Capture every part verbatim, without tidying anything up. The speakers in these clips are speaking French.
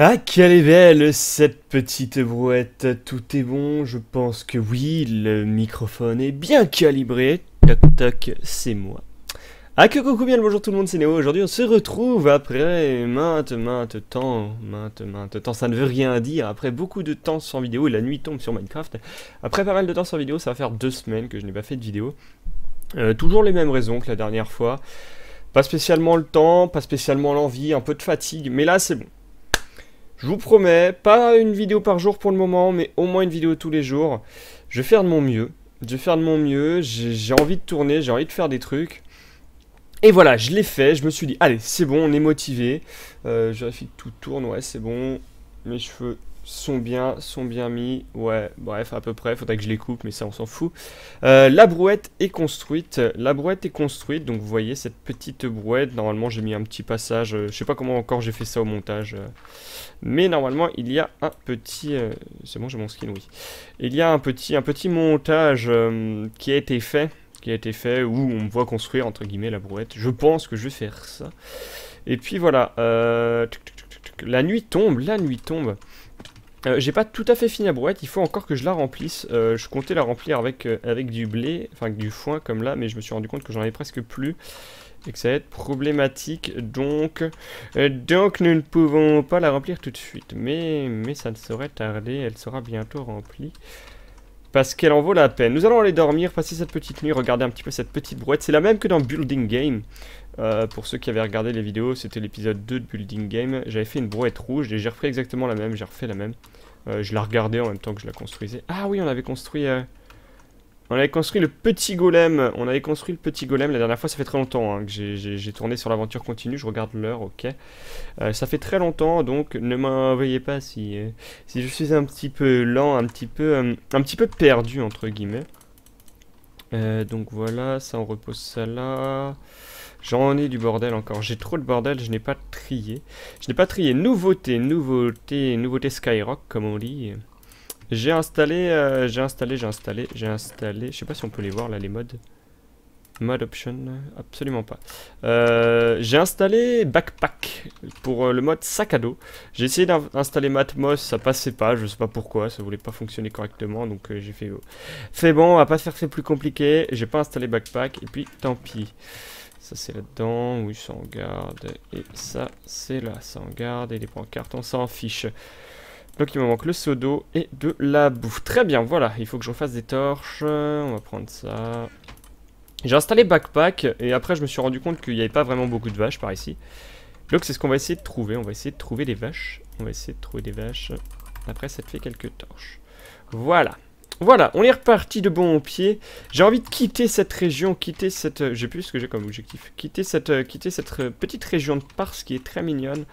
Ah, quelle est belle cette petite brouette. Tout est bon, je pense que oui, le microphone est bien calibré. Toc toc, c'est moi. Ah, que coucou bien le bonjour tout le monde, c'est Neo. Aujourd'hui on se retrouve après maintes, maintes temps, maintes, maintes temps, ça ne veut rien dire. Après beaucoup de temps sans vidéo, et la nuit tombe sur Minecraft. Après pas mal de temps sans vidéo, ça va faire deux semaines que je n'ai pas fait de vidéo. Euh, toujours les mêmes raisons que la dernière fois. Pas spécialement le temps, pas spécialement l'envie, un peu de fatigue, mais là c'est bon. Je vous promets, pas une vidéo par jour pour le moment, mais au moins une vidéo tous les jours. Je vais faire de mon mieux, je vais faire de mon mieux, j'ai envie de tourner, j'ai envie de faire des trucs. Et voilà, je l'ai fait, je me suis dit, allez, c'est bon, on est motivé. Euh, je vérifie que tout tourne, ouais, c'est bon. Mes cheveux sont bien, sont bien mis, ouais, bref, à peu près, faudrait que je les coupe, mais ça, on s'en fout. Euh, la brouette est construite, la brouette est construite, donc vous voyez cette petite brouette. Normalement, j'ai mis un petit passage, euh, je sais pas comment encore j'ai fait ça au montage. Euh, mais normalement, il y a un petit... Euh, c'est bon, j'ai mon skin, oui. Il y a un petit, un petit montage euh, qui a été fait, qui a été fait, où on me voit construire, entre guillemets, la brouette. Je pense que je vais faire ça. Et puis voilà, euh, tuc, tuc, tuc, tuc, la nuit tombe, la nuit tombe. Euh, j'ai pas tout à fait fini la brouette, il faut encore que je la remplisse. Euh, je comptais la remplir avec, euh, avec du blé, enfin avec du foin comme là, mais je me suis rendu compte que j'en avais presque plus et que ça va être problématique. Donc, euh, donc nous ne pouvons pas la remplir tout de suite, mais, mais ça ne saurait tarder, elle sera bientôt remplie. Parce qu'elle en vaut la peine. Nous allons aller dormir, passer cette petite nuit, regarder un petit peu cette petite brouette. C'est la même que dans Building Game. Euh, pour ceux qui avaient regardé les vidéos, c'était l'épisode deux de Building Game. J'avais fait une brouette rouge et j'ai repris exactement la même. J'ai refait la même. Euh, je la regardais en même temps que je la construisais. Ah oui, on avait construit... Euh... On avait construit le petit golem. On avait construit le petit golem la dernière fois. Ça fait très longtemps hein, que j'ai tourné sur l'aventure continue. Je regarde l'heure, ok. Euh, ça fait très longtemps, donc ne m'en veuillez pas si, euh, si je suis un petit peu lent, un petit peu, euh, un petit peu perdu entre guillemets. Euh, donc voilà, ça on repose ça là. J'en ai du bordel encore. J'ai trop de bordel. Je n'ai pas trié. Je n'ai pas trié. Nouveauté, nouveauté, nouveauté Skyrock comme on dit. J'ai installé, euh, j'ai installé, j'ai installé, j'ai installé, je sais pas si on peut les voir là les modes, mode option, absolument pas. Euh, j'ai installé Backpack pour euh, le mode sac à dos, j'ai essayé d'installer Matmos, ça passait pas, je sais pas pourquoi, ça voulait pas fonctionner correctement, donc euh, j'ai fait, euh, fait bon, on va pas faire fait plus compliqué, j'ai pas installé Backpack, et puis tant pis. Ça c'est là-dedans, oui ça en garde, et ça c'est là, ça en garde, et les pancartes on s'en fiche. Donc il me manque le seau d'eau et de la bouffe. Très bien, voilà, il faut que je refasse des torches. On va prendre ça. J'ai installé Backpack et après je me suis rendu compte qu'il n'y avait pas vraiment beaucoup de vaches par ici. Donc c'est ce qu'on va essayer de trouver. On va essayer de trouver des vaches. On va essayer de trouver des vaches. Après ça te fait quelques torches. Voilà. Voilà, on est reparti de bon pied. J'ai envie de quitter cette région, quitter cette... J'ai plus ce que j'ai comme objectif. Quitter cette, quitter cette petite région de Pars qui est très mignonne.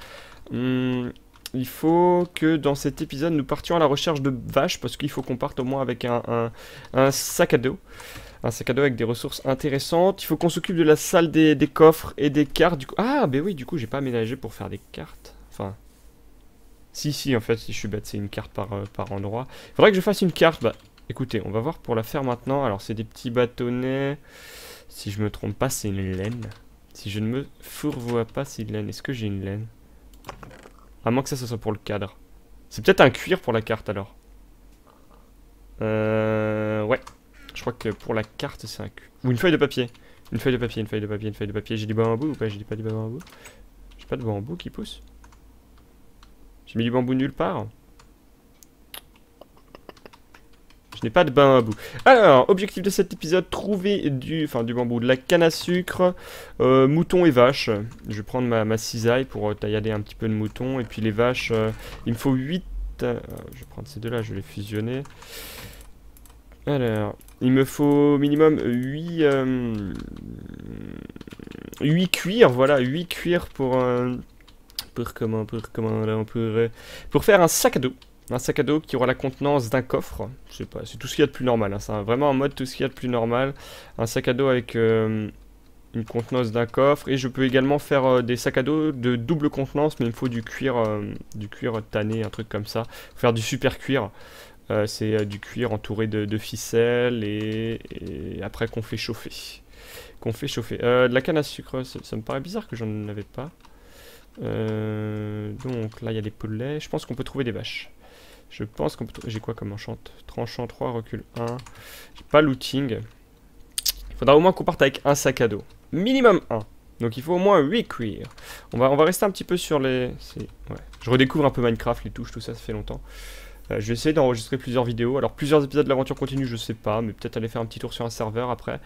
Hum... Il faut que dans cet épisode, nous partions à la recherche de vaches, parce qu'il faut qu'on parte au moins avec un, un, un sac à dos. Un sac à dos avec des ressources intéressantes. Il faut qu'on s'occupe de la salle des, des coffres et des cartes. Du coup... Ah, ben oui, du coup, j'ai pas aménagé pour faire des cartes. Enfin... Si, si, en fait, si je suis bête, c'est une carte par, euh, par endroit. Il faudrait que je fasse une carte. Bah, écoutez, on va voir pour la faire maintenant. Alors, c'est des petits bâtonnets. Si je me trompe pas, c'est une laine. Si je ne me fourvoie pas, c'est une laine. Est-ce que j'ai une laine ? À moins que ça, ça soit pour le cadre. C'est peut-être un cuir pour la carte, alors. Euh... Ouais. Je crois que pour la carte, c'est un cuir. Ou une feuille de papier. Une feuille de papier, une feuille de papier, une feuille de papier. J'ai du bambou ou pas? J'ai pas du bambou. J'ai pas de bambou qui pousse. J'ai mis du bambou nulle part. Je n'ai pas de bambou. Alors, objectif de cet épisode, trouver du... Enfin, du bambou, de la canne à sucre, euh, moutons et vaches. Je vais prendre ma, ma cisaille pour euh, taillader un petit peu de moutons. Et puis les vaches, euh, il me faut huit... Euh, je vais prendre ces deux-là, je vais les fusionner. Alors, il me faut au minimum huit... Euh, huit cuirs, voilà, huit cuirs pour... Euh, pour comment, pour comment, là, pour, euh, pour faire un sac à dos. Un sac à dos qui aura la contenance d'un coffre. Je sais pas, c'est tout ce qu'il y a de plus normal. Hein. C'est vraiment en mode tout ce qu'il y a de plus normal. Un sac à dos avec euh, une contenance d'un coffre. Et je peux également faire euh, des sacs à dos de double contenance. Mais il me faut du cuir, euh, du cuir tanné, un truc comme ça. Faire du super cuir. Euh, c'est euh, du cuir entouré de, de ficelles. Et, et après qu'on fait chauffer. Qu'on fait chauffer. Euh, de la canne à sucre, ça, ça me paraît bizarre que j'en avais pas. Euh, donc là il y a des pots de lait. Je pense qu'on peut trouver des vaches. Je pense qu'on peut trouver... J'ai quoi comme enchant? Tranchant trois, recul un. J'ai pas looting. Il faudra au moins qu'on parte avec un sac à dos. Minimum un. Donc il faut au moins huit cuir. On va, on va rester un petit peu sur les... Ouais. Je redécouvre un peu Minecraft, les touches, tout ça, ça fait longtemps. Euh, je vais essayer d'enregistrer plusieurs vidéos. Alors plusieurs épisodes de l'aventure continue, je sais pas. Mais peut-être aller faire un petit tour sur un serveur après.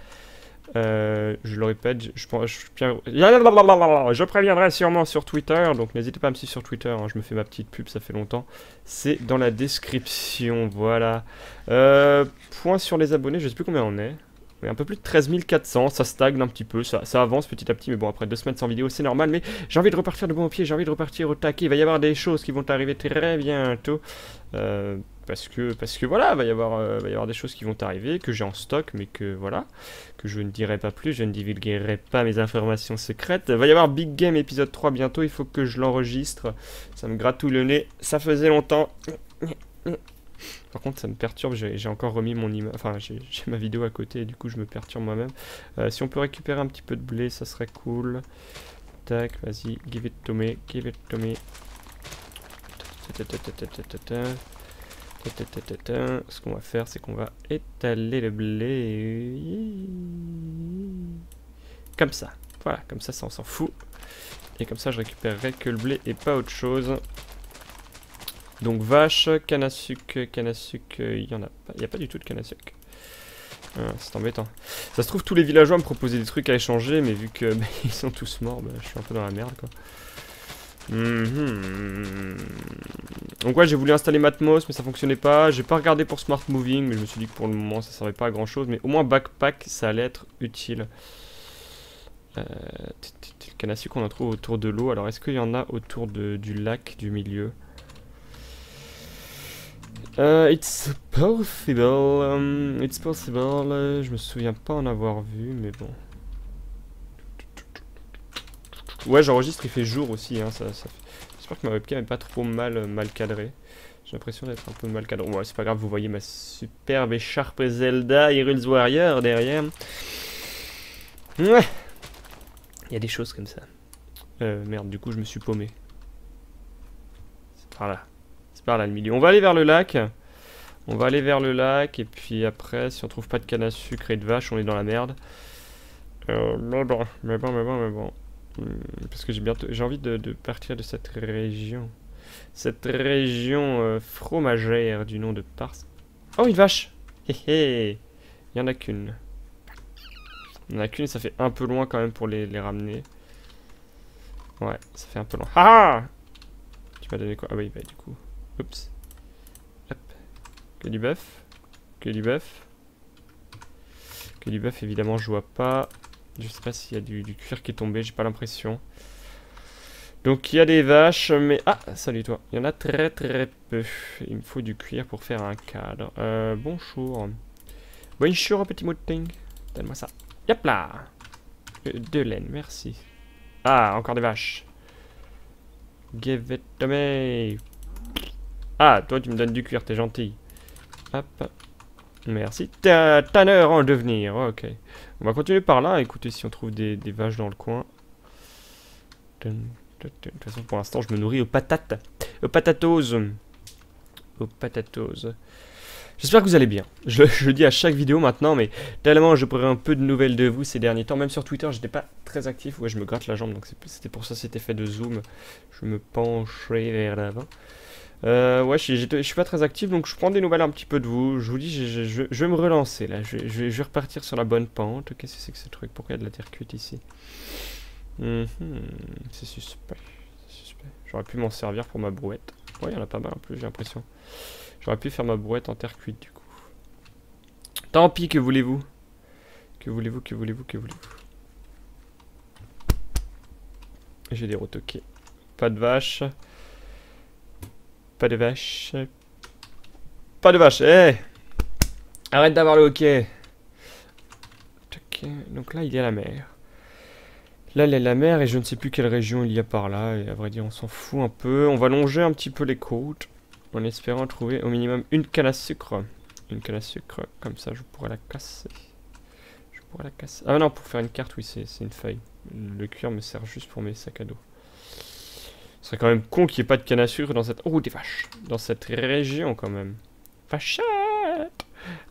Euh, je le répète, je, je, je, je préviendrai sûrement sur Twitter, donc n'hésitez pas à me suivre sur Twitter, hein, je me fais ma petite pub, ça fait longtemps, c'est dans la description, voilà. Euh, point sur les abonnés, je sais plus combien on est, mais un peu plus de treize mille quatre cents, ça stagne un petit peu, ça, ça avance petit à petit, mais bon après deux semaines sans vidéo c'est normal, mais j'ai envie de repartir de bon au pied, j'ai envie de repartir au taquet, il va y avoir des choses qui vont arriver très bientôt. Euh, Parce que, parce que voilà, va y avoir, euh, va y avoir des choses qui vont arriver, que j'ai en stock, mais que voilà, que je ne dirai pas plus, je ne divulguerai pas mes informations secrètes. Va y avoir Big Game épisode trois bientôt, il faut que je l'enregistre. Ça me gratouille le nez, ça faisait longtemps. Par contre, ça me perturbe, j'ai encore remis mon image, enfin j'ai ma vidéo à côté, et du coup je me perturbe moi-même. Euh, si on peut récupérer un petit peu de blé, ça serait cool. Tac, vas-y, give it to me, give it to me. Ce qu'on va faire, c'est qu'on va étaler le blé. Comme ça. Voilà, comme ça, ça on s'en fout. Et comme ça, je récupérerai que le blé et pas autre chose. Donc vache, canne à sucre, canne à sucre, il y en a pas. Il n'y a pas du tout de canne à sucre. Ah, c'est embêtant. Ça se trouve, tous les villageois me proposaient des trucs à échanger, mais vu que bah, ils sont tous morts, bah, je suis un peu dans la merde, quoi. Mmh. Donc ouais, j'ai voulu installer Matmos mais ça fonctionnait pas, j'ai pas regardé pour Smart Moving mais je me suis dit que pour le moment ça servait pas à grand chose, mais au moins Backpack ça allait être utile. Euh, le canne à sucre qu'on en trouve autour de l'eau, alors est-ce qu'il y en a autour de, du lac du milieu? euh, It's possible, um, it's possible, euh, je me souviens pas en avoir vu mais bon. Ouais, j'enregistre, il fait jour aussi, hein, ça, ça... j'espère que ma webcam est pas trop mal, mal cadrée. J'ai l'impression d'être un peu mal cadré. Ouais, c'est pas grave, vous voyez ma superbe écharpe Zelda, Hyrule's Warrior derrière. Ouais. Il y a des choses comme ça. Euh, merde, du coup, je me suis paumé. C'est par là. C'est par là le milieu. On va aller vers le lac. On va aller vers le lac, et puis après, si on trouve pas de canne à sucre et de vache, on est dans la merde. Euh, mais bon, mais bon, mais bon, mais bon. Parce que j'ai bientôt, j'ai envie de, de partir de cette région. Cette région euh, fromagère du nom de Pars. Oh, une vache! Hé hé! Il n'y en a qu'une. Il n'y en a qu'une, ça fait un peu loin quand même pour les, les ramener. Ouais, ça fait un peu loin. Ah! Tu m'as donné quoi? Ah oui, bah du coup. Oups. Hop. Que du bœuf. Que du bœuf. Que du bœuf, évidemment, je vois pas. Je sais pas s'il y a du, du cuir qui est tombé, j'ai pas l'impression. Donc il y a des vaches, mais... Ah, salut toi. Il y en a très très peu. Il me faut du cuir pour faire un cadre. Euh, bonjour. Bonjour, petit moting. Donne-moi ça. Yop là. De laine, merci. Ah, encore des vaches. Give it to me. Ah, toi tu me donnes du cuir, t'es gentil. Hop. Merci. Tanneur en devenir. Ok. On va continuer par là. Écoutez, si on trouve des, des vaches dans le coin. De toute façon, pour l'instant, je me nourris aux patates. Aux patatoses. Aux patatoses. J'espère que vous allez bien. Je, je le dis à chaque vidéo maintenant, mais tellement je prendrai un peu de nouvelles de vous ces derniers temps. Même sur Twitter, j'étais pas très actif. Ouais, je me gratte la jambe, donc c'était pour ça cet effet de zoom. Je me penchais vers l'avant. Euh, ouais, je suis pas très actif, donc je prends des nouvelles un petit peu de vous. Je vous dis, je, je, je vais me relancer là. Je, je, je vais repartir sur la bonne pente. Qu'est-ce que c'est que ce truc? Pourquoi il y a de la terre cuite ici? mm-hmm. C'est suspect. suspect. J'aurais pu m'en servir pour ma brouette. Ouais, il y en a pas mal en plus, j'ai l'impression. J'aurais pu faire ma brouette en terre cuite du coup. Tant pis, que voulez-vous? Que voulez-vous, que voulez-vous, que voulez-vous? J'ai des retoqués. Pas de vache. Pas de vache. Pas de vache, hé hey. Arrête d'avoir le hockey. Donc là, il y a la mer. Là, il y a la mer et je ne sais plus quelle région il y a par là. Et à vrai dire, on s'en fout un peu. On va longer un petit peu les côtes. En espérant trouver au minimum une canne à sucre. Une canne à sucre, comme ça, je pourrais la casser. Je pourrais la casser. Ah non, pour faire une carte, oui, c'est une feuille. Le cuir me sert juste pour mes sacs à dos. Ce serait quand même con qu'il n'y ait pas de canne à sucre dans cette... Oh, des vaches. Dans cette région, quand même. Vachette.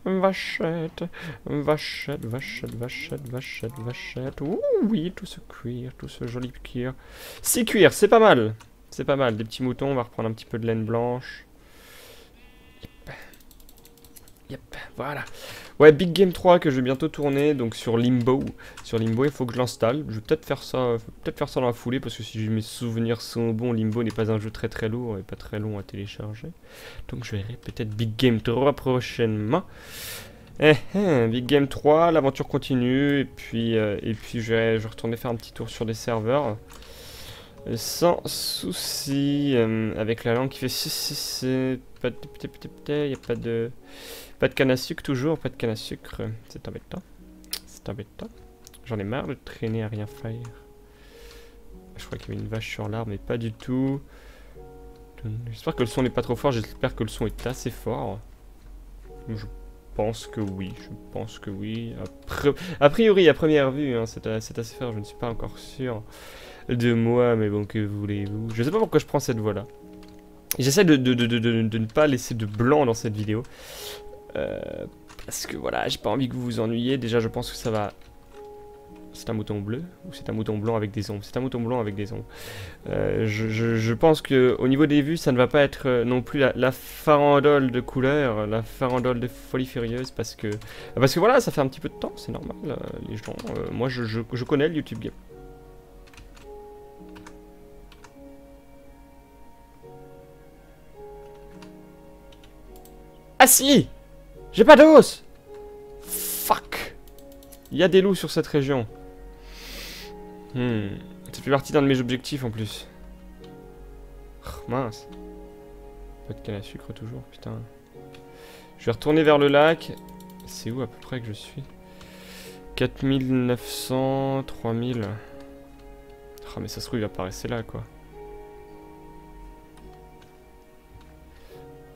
Vachette. Vachette, vachette, vachette, vachette, vachette. Ouh, oui, tout ce cuir, tout ce joli cuir. Six cuirs, c'est pas mal. C'est pas mal. Des petits moutons, on va reprendre un petit peu de laine blanche. Yep. Yep, voilà. Ouais, Big Game trois que je vais bientôt tourner, donc sur Limbo. Sur Limbo, il faut que je l'installe. Je vais peut-être faire ça, peut-être faire ça dans la foulée, parce que si mes souvenirs sont bons, Limbo n'est pas un jeu très très lourd et pas très long à télécharger. Donc je verrai peut-être Big Game trois prochainement. Eh, eh, Big Game trois, l'aventure continue, et puis, euh, et puis je vais, je vais retourner faire un petit tour sur les serveurs. Et sans souci, euh, avec la langue qui fait si si si, pas de il n'y a pas de... Pas de canne à sucre toujours, pas de canne à sucre, c'est embêtant, c'est embêtant. J'en ai marre de traîner à rien faire. Je crois qu'il y avait une vache sur l'arbre, mais pas du tout. J'espère que le son n'est pas trop fort, j'espère que le son est assez fort. Je pense que oui, je pense que oui. Après, a priori, à première vue, hein, c'est assez fort, je ne suis pas encore sûr de moi, mais bon, que voulez-vous. Je sais pas pourquoi je prends cette voix-là. J'essaie de, de, de, de, de, de ne pas laisser de blanc dans cette vidéo. Euh, parce que voilà, j'ai pas envie que vous vous ennuyiez. Déjà, je pense que ça va. C'est un mouton bleu ou c'est un mouton blanc avec des ombres? C'est un mouton blanc avec des ombres. Euh, je, je, je pense que au niveau des vues, ça ne va pas être non plus la, la farandole de couleurs, la farandole de folie furieuse, parce que parce que voilà, ça fait un petit peu de temps, c'est normal. Euh, les gens, euh, moi, je, je, je connais le YouTube Game. Ah si! J'ai pas d'os! Fuck! Il y a des loups sur cette région. Hmm. Ça fait partie d'un de mes objectifs en plus. Oh, mince. Pas de canne à sucre toujours, putain. Je vais retourner vers le lac. C'est où à peu près que je suis? quatre mille neuf cents, trois mille. Ah, oh, mais ça se trouve, il apparaissait là quoi.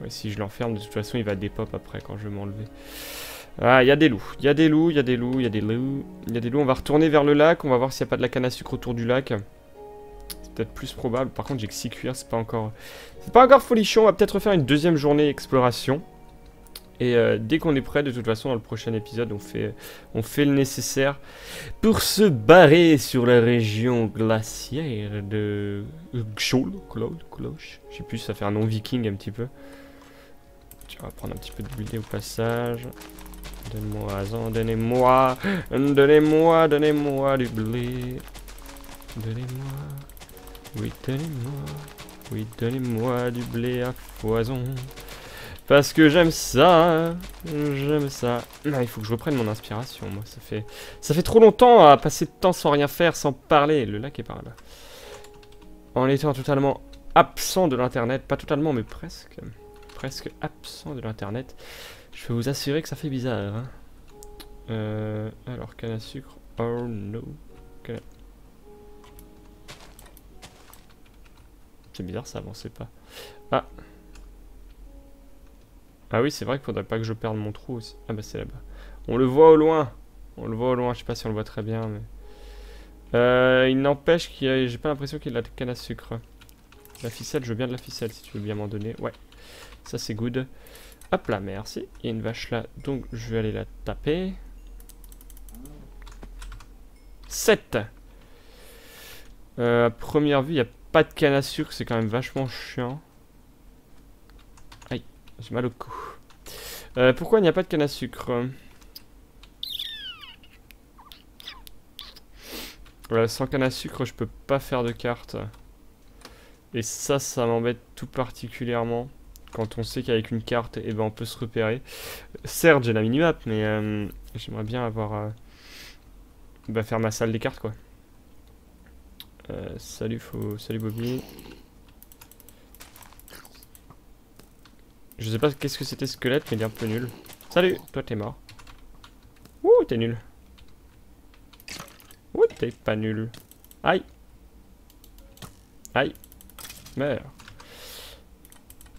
Ouais, si je l'enferme, de toute façon, il va dépop après quand je vais m'enlever. Ah, il y a des loups. Il y a des loups, il y a des loups, il y a des loups. Il y a des loups. On va retourner vers le lac. On va voir s'il n'y a pas de la canne à sucre autour du lac. C'est peut-être plus probable. Par contre, j'ai que six cuirs. C'est pas encore... C'est pas encore folichon. On va peut-être refaire une deuxième journée exploration. Et euh, dès qu'on est prêt, de toute façon, dans le prochain épisode, on fait, on fait le nécessaire pour se barrer sur la région glaciaire de... Skjall, je sais plus, ça fait un nom viking un petit peu. On va prendre un petit peu de buildé au passage. Donne-moi, donnez-moi, donnez-moi, donnez-moi du blé. Donnez-moi, oui, donnez-moi, oui, donnez-moi du blé à foison. Parce que j'aime ça, j'aime ça. Non, il faut que je reprenne mon inspiration, moi. Ça fait, ça fait trop longtemps à passer de temps sans rien faire, sans parler. Le lac est par là. En étant totalement absent de l'internet, pas totalement, mais presque. Presque absent de l'internet. Je peux vous assurer que ça fait bizarre. Hein. Euh, alors, canne à sucre. Oh no. Canne à... C'est bizarre, ça avançait pas. Ah. Ah oui, c'est vrai qu'il faudrait pas que je perde mon trou aussi. Ah bah c'est là-bas. On le voit au loin. On le voit au loin. Je sais pas si on le voit très bien, mais... Euh, il n'empêche qu'il y a... J'ai pas l'impression qu'il y a de la canne à sucre. La ficelle, je veux bien de la ficelle, si tu veux bien m'en donner. Ouais. Ça c'est good. Hop là, merci. Il y a une vache là, donc je vais aller la taper. sept. Euh, à première vue, il n'y a pas de canne à sucre, c'est quand même vachement chiant. Aïe, j'ai mal au cou. Euh, pourquoi il n'y a pas de canne à sucre? Voilà, sans canne à sucre, je peux pas faire de carte. Et ça, ça m'embête tout particulièrement. Quand on sait qu'avec une carte, eh ben, on peut se repérer. Certes, j'ai la minimap, mais euh, j'aimerais bien avoir... Euh, bah, faire ma salle des cartes, quoi. Euh, salut, faut... salut Bobby. Je sais pas qu'est-ce que c'était squelette, mais il est un peu nul. Salut, toi t'es mort. Ouh, t'es nul. Ouh, t'es pas nul. Aïe. Aïe. Meurs.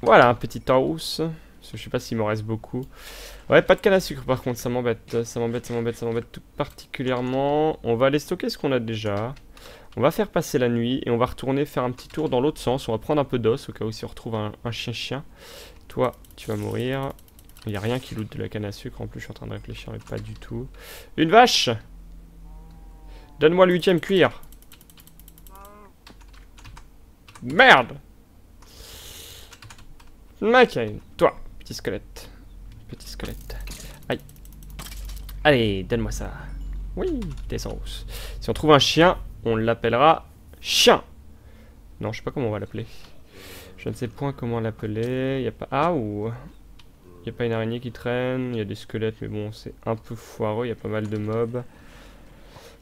Voilà, un petit house. Je sais pas s'il m'en reste beaucoup. Ouais, pas de canne à sucre par contre, ça m'embête. Ça m'embête, ça m'embête, ça m'embête tout particulièrement. On va aller stocker ce qu'on a déjà. On va faire passer la nuit et on va retourner faire un petit tour dans l'autre sens. On va prendre un peu d'os au cas où si on retrouve un, un chien-chien. Toi, tu vas mourir. Il n'y a rien qui loot de la canne à sucre. En plus, je suis en train de réfléchir, mais pas du tout. Une vache! Donne-moi le huitième cuir. Merde! Ok, toi, petit squelette. Petit squelette. Aïe. Allez, donne-moi ça. Oui, descends en rousse. Si on trouve un chien, on l'appellera chien. Non, je sais pas comment on va l'appeler. Je ne sais point comment l'appeler. Il y a pas... Ah, ou... Il n'y a pas une araignée qui traîne, il y a des squelettes, mais bon, c'est un peu foireux, il y a pas mal de mobs.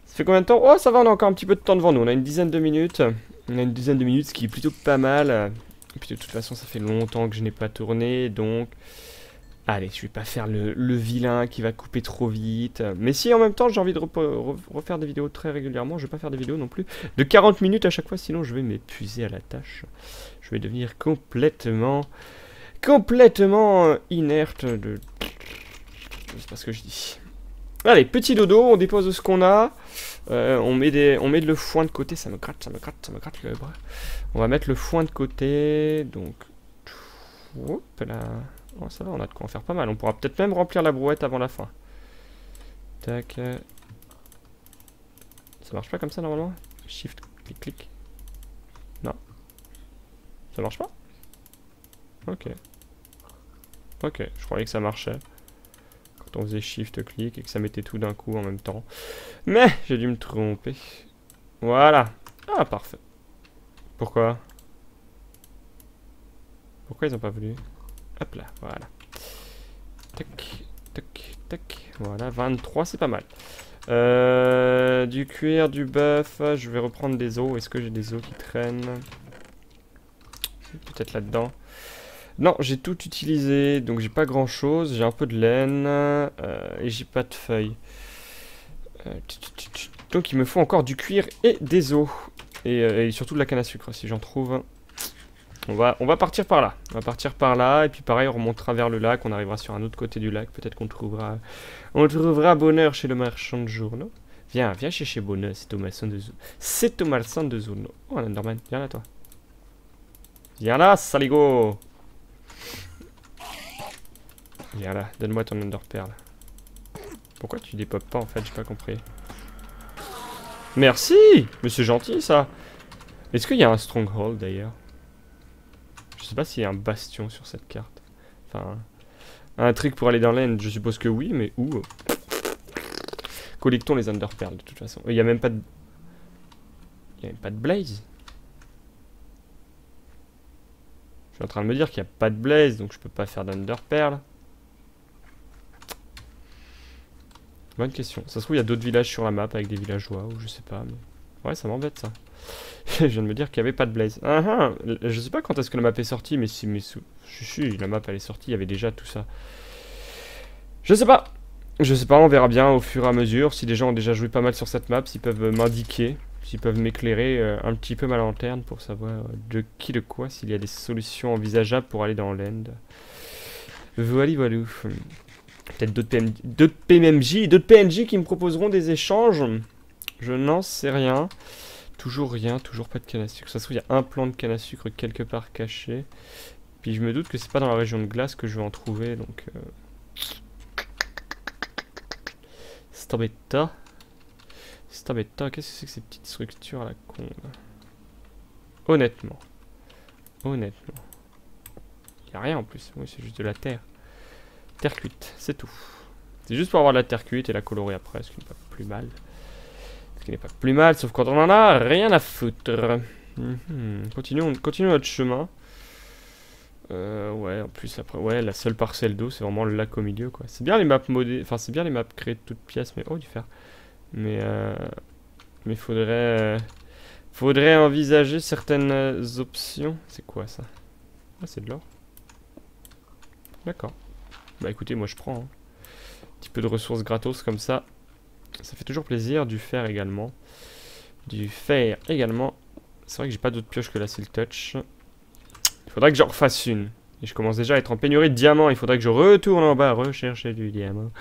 Ça fait combien de temps? Oh, ça va, on a encore un petit peu de temps devant nous, on a une dizaine de minutes. On a une dizaine de minutes, ce qui est plutôt pas mal. Et puis de toute façon, ça fait longtemps que je n'ai pas tourné, donc... Allez, je vais pas faire le, le vilain qui va couper trop vite. Mais si, en même temps, j'ai envie de re re refaire des vidéos très régulièrement, je vais pas faire des vidéos non plus de quarante minutes à chaque fois, sinon je vais m'épuiser à la tâche. Je vais devenir complètement... complètement inerte de... C'est pas ce que je dis. Allez, petit dodo, on dépose ce qu'on a. Euh, on, met des, on met le foin de côté. Ça me gratte, ça me gratte, ça me gratte le bras. On va mettre le foin de côté. Donc... Hop là. Oh, ça va, on a de quoi en faire pas mal. On pourra peut-être même remplir la brouette avant la fin. Tac. Ça marche pas comme ça normalement? Shift, clic, clic. Non. Ça marche pas? Ok. Ok, je croyais que ça marchait. Quand on faisait shift clic et que ça mettait tout d'un coup en même temps. Mais j'ai dû me tromper. Voilà. Ah, parfait. Pourquoi? Pourquoi ils n'ont pas voulu? Hop là, voilà. Tac, tac, tac. Voilà, vingt-trois, c'est pas mal. Euh, du cuir, du bœuf. Je vais reprendre des os. Est-ce que j'ai des os qui traînent? Peut-être là-dedans. Non, j'ai tout utilisé, donc j'ai pas grand chose. J'ai un peu de laine euh, et j'ai pas de feuilles. Euh, donc il me faut encore du cuir et des os. Et, euh, et surtout de la canne à sucre si j'en trouve. On va, on va partir par là. On va partir par là. Et puis pareil, on remontera vers le lac. On arrivera sur un autre côté du lac. Peut-être qu'on trouvera, on trouvera bonheur chez le marchand de journaux. Viens, viens chez chez bonheur. C'est Thomasin de Zono. C'est Thomasin de Zono. Oh, Enderman, viens là, toi. Viens là, saligo. Viens là, donne-moi ton underpearl. Pourquoi tu dépopes pas en fait? J'ai pas compris. Merci! Mais c'est gentil ça! Est-ce qu'il y a un stronghold d'ailleurs? Je sais pas s'il y a un bastion sur cette carte. Enfin, un truc pour aller dans l'end, je suppose que oui, mais où? Collectons les underpearls de toute façon. Il y a même pas de. Il y a même pas de blaze? Je suis en train de me dire qu'il n'y a pas de blaze, donc je peux pas faire d'underpearl. Bonne question. Ça se trouve, il y a d'autres villages sur la map avec des villageois ou je sais pas. Mais... Ouais, ça m'embête ça. Je viens de me dire qu'il n'y avait pas de blaze. Ah, ah, je sais pas quand est-ce que la map est sortie, mais si, mais je suis, la map elle est sortie, il y avait déjà tout ça. Je sais pas. Je sais pas, on verra bien au fur et à mesure. Si des gens ont déjà joué pas mal sur cette map, s'ils peuvent m'indiquer, s'ils peuvent m'éclairer euh, un petit peu ma lanterne pour savoir de qui, de quoi, s'il y a des solutions envisageables pour aller dans l'end. Voilà, voilà. Peut-être d'autres P M J, d'autres P N J qui me proposeront des échanges. Je n'en sais rien. Toujours rien, toujours pas de canne à sucre. Ça se trouve, il y a un plan de canne à sucre quelque part caché. Puis je me doute que c'est pas dans la région de glace que je vais en trouver, donc... Euh... C'est embêtant. C'est embêtant. Qu'est-ce que c'est que ces petites structures à la con? Honnêtement. Honnêtement. Il n'y a rien en plus. Oui, c'est juste de la terre. Terre cuite, c'est tout. C'est juste pour avoir de la terre cuite et la colorer après, ce qui n'est pas plus mal. Ce qui n'est pas plus mal, sauf quand on en a rien à foutre. Mm-hmm. Continuons, continuons notre chemin. Euh, ouais, en plus après, ouais, la seule parcelle d'eau, c'est vraiment le lac au milieu, quoi. C'est bien les maps modées, enfin c'est bien les maps créées de toutes pièces, mais oh du fer. Mais euh, mais faudrait, euh, faudrait envisager certaines options. C'est quoi ça? Ah, c'est de l'or. D'accord. Bah écoutez, moi je prends hein. Un petit peu de ressources gratos comme ça. Ça fait toujours plaisir. Du fer également. Du fer également. C'est vrai que j'ai pas d'autre pioche que la Seal Touch. Il faudrait que j'en refasse une. Et je commence déjà à être en pénurie de diamants. Il faudrait que je retourne en bas rechercher du diamant.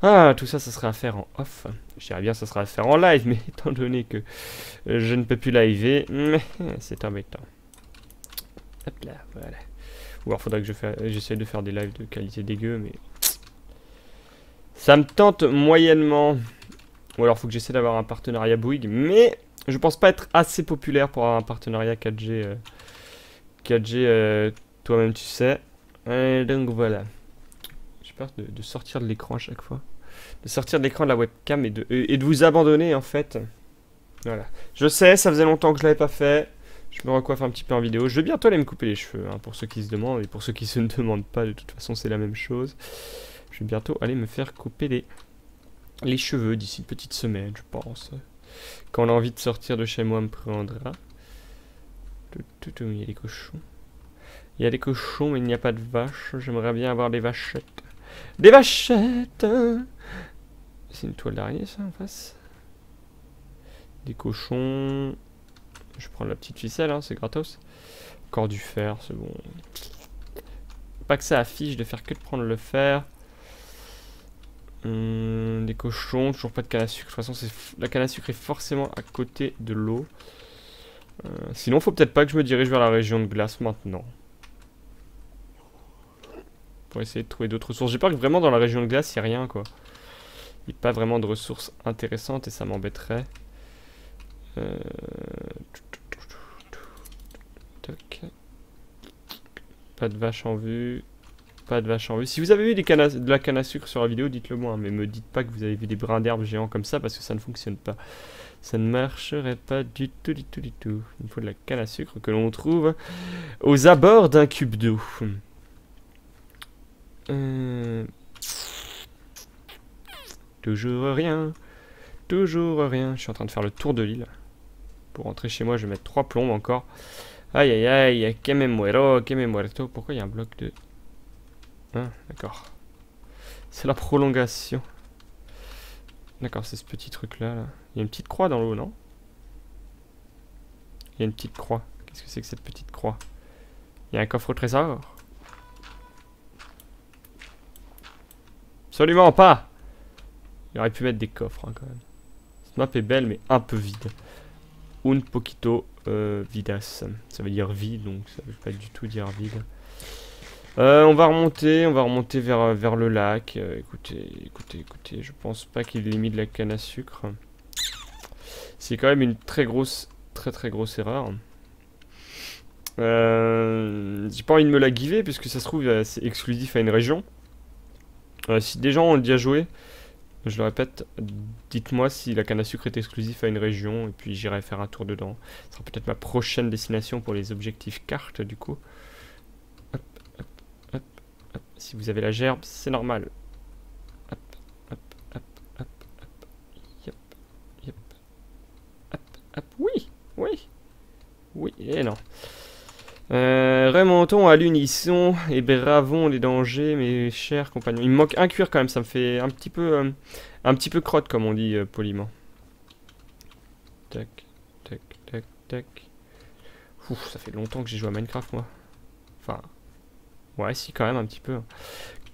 Ah, tout ça, ça sera à faire en off. Je dirais bien, ça sera à faire en live. Mais étant donné que je ne peux plus liver, c'est embêtant. Hop là, voilà. Ou alors, faudrait que je fasse, j'essaie de faire des lives de qualité dégueu, mais... ça me tente moyennement. Ou alors, faut que j'essaie d'avoir un partenariat Bouygues, mais... je pense pas être assez populaire pour avoir un partenariat quatre G. Euh, quatre G, euh, toi-même tu sais. Et donc voilà. J'ai peur de, de sortir de l'écran à chaque fois. De sortir de l'écran de la webcam et de, et de vous abandonner en fait. Voilà. Je sais, ça faisait longtemps que je l'avais pas fait. Je me recoiffe un petit peu en vidéo. Je vais bientôt aller me couper les cheveux, hein, pour ceux qui se demandent. Et pour ceux qui se ne demandent pas, de toute façon c'est la même chose. Je vais bientôt aller me faire couper les, les cheveux d'ici une petite semaine, je pense. Quand on a envie de sortir de chez moi, on me prendra. Il y a des cochons. Il y a des cochons, mais il n'y a pas de vaches. J'aimerais bien avoir des vachettes. Des vachettes! C'est une toile d'araignée, ça, en face? Des cochons. Je prends la petite ficelle, hein, c'est gratos. Encore du fer, c'est bon. Pas que ça affiche de faire que de prendre le fer. Hum, des cochons, toujours pas de canne à sucre. De toute façon, la canne à sucre est forcément à côté de l'eau. Euh, sinon, faut peut-être pas que je me dirige vers la région de glace maintenant. Pour essayer de trouver d'autres ressources. J'ai peur que vraiment dans la région de glace, il n'y a rien quoi. Il n'y a pas vraiment de ressources intéressantes et ça m'embêterait. Euh... Pas de vache en vue. Pas de vache en vue. Si vous avez vu des cannes à, de la canne à sucre sur la vidéo, dites-le moi, hein, mais me dites pas que vous avez vu des brins d'herbe géants comme ça parce que ça ne fonctionne pas. Ça ne marcherait pas du tout, du tout, du tout. Il faut de la canne à sucre que l'on trouve aux abords d'un cube d'eau. Euh... Toujours rien. Toujours rien. Je suis en train de faire le tour de l'île. Pour rentrer chez moi, je vais mettre trois plombes encore. Aïe aïe aïe, que me muero, que me muerto. Pourquoi il y a un bloc de... Ah, d'accord. C'est la prolongation. D'accord, c'est ce petit truc-là. Là. Il y a une petite croix dans l'eau, non? Il y a une petite croix. Qu'est-ce que c'est que cette petite croix? Il y a un coffre au trésor? Absolument pas! Il aurait pu mettre des coffres, hein, quand même. Cette map est belle, mais un peu vide. Un poquito euh, vidas. Ça veut dire vide, donc ça veut pas du tout dire vide. Euh, on va remonter, on va remonter vers, vers le lac. Euh, écoutez, écoutez, écoutez, je pense pas qu'il ait mis de la canne à sucre. C'est quand même une très grosse, très très grosse erreur. Euh, J'ai pas envie de me la giver puisque ça se trouve euh, c'est exclusif à une région. Euh, si des gens ont déjà joué, je le répète, dites-moi si la canne à sucre est exclusive à une région et puis j'irai faire un tour dedans. Ce sera peut-être ma prochaine destination pour les objectifs cartes du coup. Si vous avez la gerbe, c'est normal. Hop, hop, hop, hop, hop, yep, yep, hop, hop, oui, oui, oui, et non. Euh, remontons à l'unisson et bravons les dangers, mes chers compagnons. Il me manque un cuir quand même, ça me fait un petit peu, euh, un petit peu crotte comme on dit euh, poliment. Tac, tac, tac, tac. Ouf, ça fait longtemps que j'ai joué à Minecraft moi. Enfin... ouais, si, quand même un petit peu.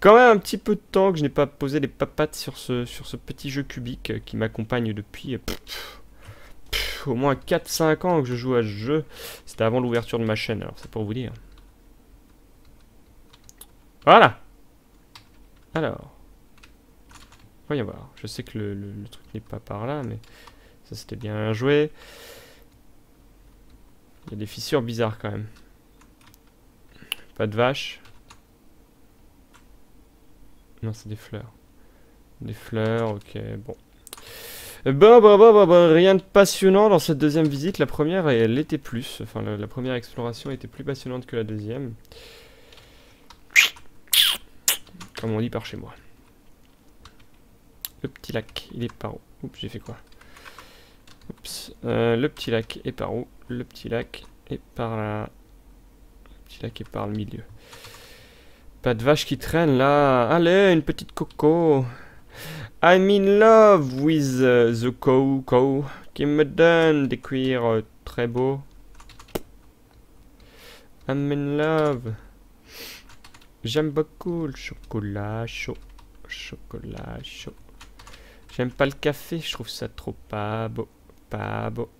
Quand même un petit peu de temps que je n'ai pas posé les papates sur ce, sur ce petit jeu cubique qui m'accompagne depuis pff, pff, au moins quatre cinq ans que je joue à ce jeu. C'était avant l'ouverture de ma chaîne, alors c'est pour vous dire. Voilà. Alors. Voyons voir. Je sais que le, le, le truc n'est pas par là, mais ça c'était bien joué. Il y a des fissures bizarres quand même. Pas de vache. Non, c'est des fleurs. Des fleurs, ok, bon. Bon, bon, bon, bon, bon, rien de passionnant dans cette deuxième visite. La première, elle était plus. Enfin, la, la première exploration était plus passionnante que la deuxième. Comme on dit par chez moi. Le petit lac, il est par où? Oups, j'ai fait quoi? Oups. Euh, le petit lac est par où? Le petit lac est par là. Petit lac est par le milieu. Pas de vache qui traîne là. Allez, une petite coco. I'm in love with the coco qui me donne des cuirs très beaux. I'm in love. J'aime beaucoup le chocolat chaud. Chocolat chaud. J'aime pas le café, je trouve ça trop pas beau. Pas beau.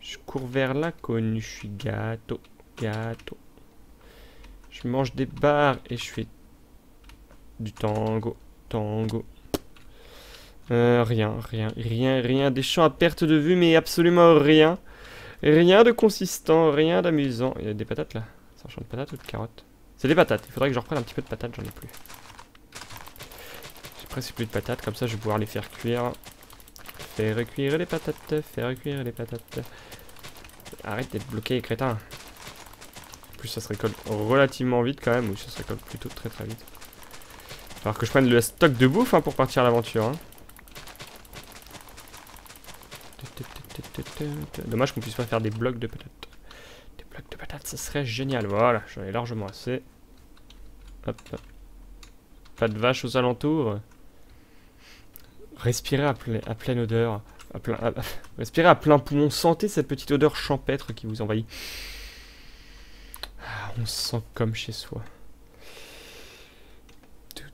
Je cours vers l'inconnu, je suis gâteau. Gâteau. Je mange des bars et je fais du tango. Tango. Euh, rien, rien, rien, rien. Des champs à perte de vue, mais absolument rien. Rien de consistant, rien d'amusant. Il y a des patates là. C'est un champ de patates ou de carottes? C'est des patates. Il faudrait que je reprenne un petit peu de patates, j'en ai plus. J'ai presque plus de patates, comme ça je vais pouvoir les faire cuire. Faire cuire les patates, faire cuire les patates. Arrête d'être bloqué, crétin. En plus, ça se récolte relativement vite quand même, ou ça se récolte plutôt très très vite. Alors que je prenne le stock de bouffe hein, pour partir à l'aventure. Hein. Dommage qu'on puisse pas faire des blocs de patates. Des blocs de patates, ça serait génial. Voilà, j'en ai largement assez. Hop. Pas de vaches aux alentours. Respirer à, ple à pleine odeur. À plein, à, respirer à plein poumon. Sentez cette petite odeur champêtre qui vous envahit. Ah, on se sent comme chez soi. Ça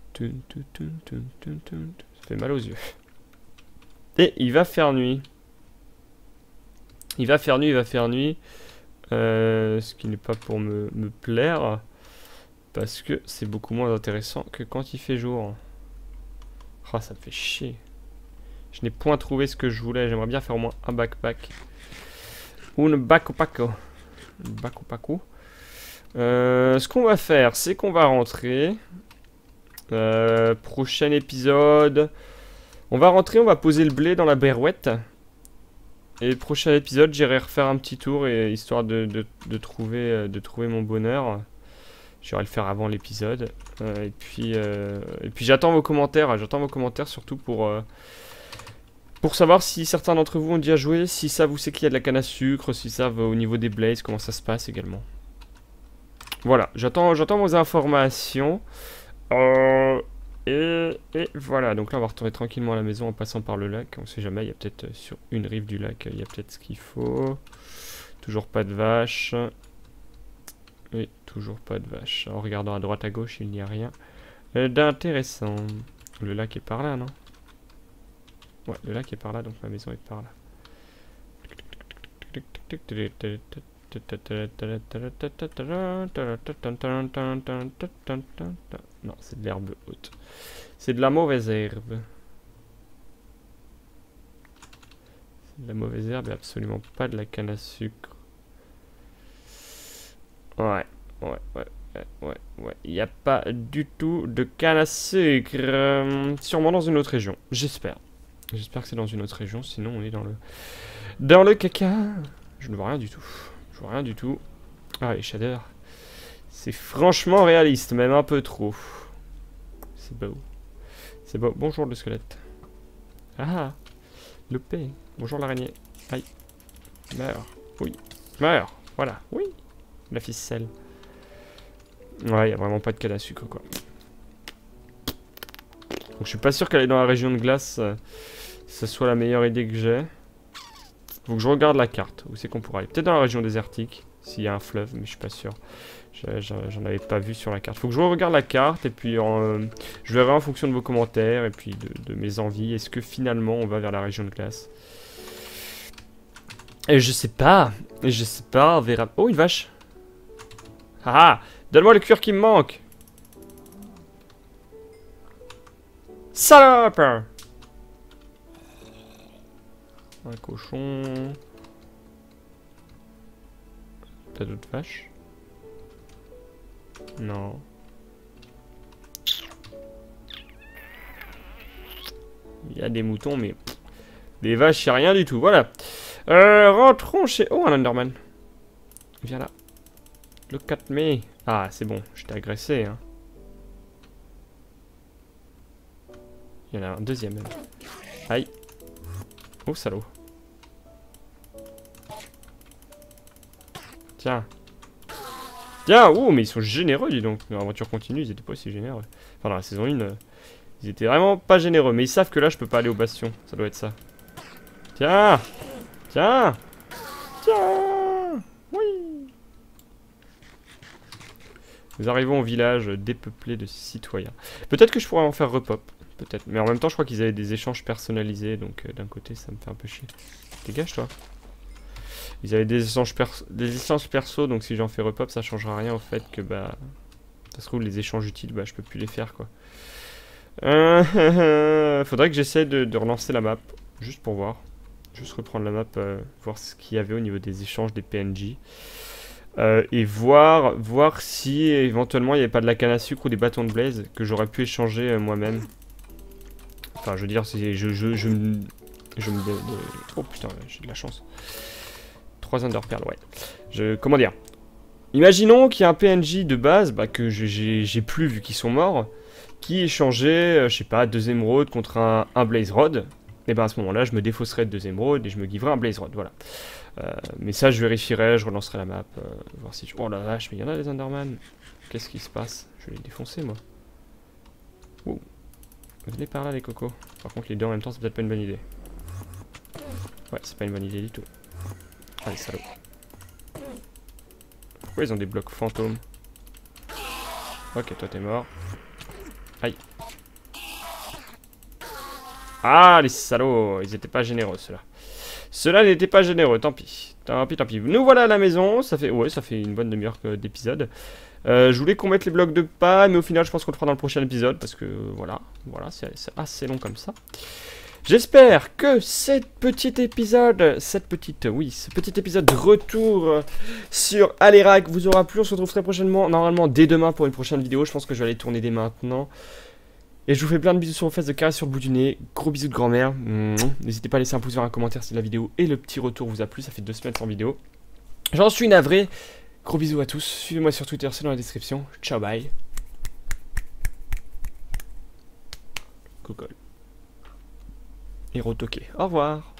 fait mal aux yeux. Et il va faire nuit. Il va faire nuit, il va faire nuit. Euh, ce qui n'est pas pour me, me plaire. Parce que c'est beaucoup moins intéressant que quand il fait jour. Ah, oh, ça me fait chier. Je n'ai point trouvé ce que je voulais. J'aimerais bien faire au moins un backpack. Ou un backpack. Un backpack. Euh, ce qu'on va faire, c'est qu'on va rentrer. Euh, prochain épisode. On va rentrer, on va poser le blé dans la berouette. Et prochain épisode, j'irai refaire un petit tour et, histoire de, de, de, trouver, de trouver mon bonheur. J'irai le faire avant l'épisode. Euh, et puis, euh, et puis j'attends vos commentaires. J'attends vos commentaires surtout pour, euh, pour savoir si certains d'entre vous ont déjà joué. Si ça vous sait qu'il y a de la canne à sucre. Si ça va au niveau des blazes, comment ça se passe également. Voilà, j'attends vos informations. Euh, et, et voilà, donc là on va retourner tranquillement à la maison en passant par le lac. On sait jamais, il y a peut-être euh, sur une rive du lac, il y a peut-être ce qu'il faut. Toujours pas de vache. Et toujours pas de vache. En regardant à droite à gauche, il n'y a rien d'intéressant. Le lac est par là, non? Ouais, le lac est par là, donc ma maison est par là. Non, c'est de l'herbe haute. C'est de la mauvaise herbe. C'est de la mauvaise herbe et absolument pas de la canne à sucre. Ouais, ouais, ouais, ouais, ouais. Il n'y a pas du tout de canne à sucre. Euh, sûrement dans une autre région, j'espère. J'espère que c'est dans une autre région, sinon on est dans le... Dans le caca. Je ne vois rien du tout. Je vois rien du tout. Ah, les shaders. C'est franchement réaliste, même un peu trop. C'est beau. C'est beau. Bonjour le squelette. Ah, le P. Bonjour l'araignée. Aïe. Meurs. Oui. Meurs. Voilà. Oui. La ficelle. Ouais, il n'y a vraiment pas de canne à sucre, quoi. Donc je suis pas sûr qu'aller dans la région de glace, euh, ce soit la meilleure idée que j'ai. Faut que je regarde la carte. Où c'est qu'on pourrait aller? Peut-être dans la région désertique, s'il y a un fleuve, mais je suis pas sûr. J'en avais pas vu sur la carte. Faut que je regarde la carte et puis euh, je verrai en fonction de vos commentaires et puis de, de mes envies. Est-ce que finalement on va vers la région de glace? Et je sais pas. Et je sais pas. On verra. Oh, une vache. Ah, donne-moi le cuir qui me manque. Salope. Un cochon. T'as d'autres vaches? Non. Il y a des moutons, mais... Des vaches, c'est rien du tout. Voilà. Euh, rentrons chez... Oh, un Underman. Viens là. Le quatre mai. Ah, c'est bon. Je t'ai agressé. Hein. Il y en a un deuxième. Même. Aïe. Oh, salaud. Tiens. Tiens, ouh, mais ils sont généreux, dis donc. Dans l'aventure continue, ils étaient pas aussi généreux. Enfin, dans la saison un, euh, ils étaient vraiment pas généreux. Mais ils savent que là, je peux pas aller au bastion. Ça doit être ça. Tiens. Tiens. Tiens. Oui. Nous arrivons au village dépeuplé de citoyens. Peut-être que je pourrais en faire repop. Peut-être. Mais en même temps, je crois qu'ils avaient des échanges personnalisés. Donc euh, d'un côté, ça me fait un peu chier. Dégage, toi. Ils avaient des échanges, perso des échanges perso. Donc si j'en fais repop, ça changera rien au fait que, bah... ça se trouve, les échanges utiles, bah, je peux plus les faire, quoi. Euh, faudrait que j'essaie de, de relancer la map. Juste pour voir. Juste reprendre la map. Euh, voir ce qu'il y avait au niveau des échanges des P N J. Euh, et voir, voir si éventuellement il n'y avait pas de la canne à sucre ou des bâtons de blaze que j'aurais pu échanger euh, moi-même. Enfin, je veux dire, je, je, je, je me... Je me de, de... Oh putain, j'ai de la chance. trois underperles, ouais. Je, comment dire? Imaginons qu'il y a un P N J de base, bah, que j'ai plus vu qu'ils sont morts, qui échangeait, euh, je sais pas, deux émeraudes contre un, un blaze rod. Et ben à ce moment-là, je me défausserai de deux émeraudes et je me giverai un blaze rod, voilà. Euh, mais ça, je vérifierai, je relancerai la map, euh, voir si je... Oh la vache, mais il y en a des Enderman. Qu'est-ce qui se passe? Je vais les défoncer, moi. Wow. Venez par là, les cocos. Par contre, les deux en même temps, c'est peut-être pas une bonne idée. Ouais, c'est pas une bonne idée du tout. Allez, salaud. Pourquoi ils ont des blocs fantômes? Ok, toi, t'es mort. Aïe. Ah, les salauds! Ils étaient pas généreux, ceux-là. Cela n'était pas généreux, tant pis. Tant pis, tant pis. Nous voilà à la maison. Ça fait, ouais, ça fait une bonne demi-heure d'épisode. Euh, je voulais qu'on mette les blocs de paille, mais au final, je pense qu'on le fera dans le prochain épisode. Parce que, voilà, voilà, c'est assez long comme ça. J'espère que cet petit épisode, cette petite, oui, ce petit épisode de retour sur Alérac vous aura plu. On se retrouve très prochainement, normalement dès demain pour une prochaine vidéo. Je pense que je vais aller tourner dès maintenant. Et je vous fais plein de bisous sur vos fesses, de carré sur le bout du nez. Gros bisous de grand-mère. N'hésitez pas à laisser un pouce vers un commentaire si la vidéo et le petit retour vous a plu. Ça fait deux semaines sans vidéo. J'en suis navré. Gros bisous à tous. Suivez-moi sur Twitter, c'est dans la description. Ciao, bye. Google. Et retoquer. Au revoir.